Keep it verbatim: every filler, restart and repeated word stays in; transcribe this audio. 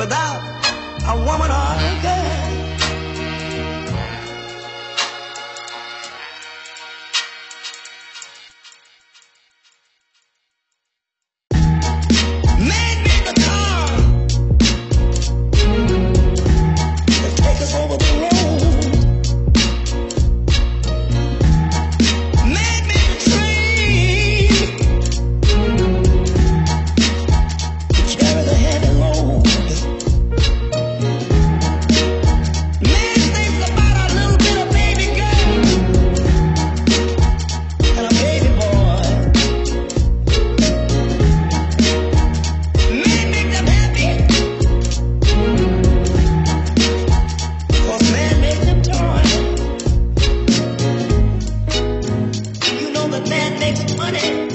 without a woman or a girl. Maybe the car will take us over the road. Maybe the train will carry the heavy load. Man thinks about a little bit of baby girl and a baby boy. Man makes them happy, cause man makes them toys. You know that man makes money.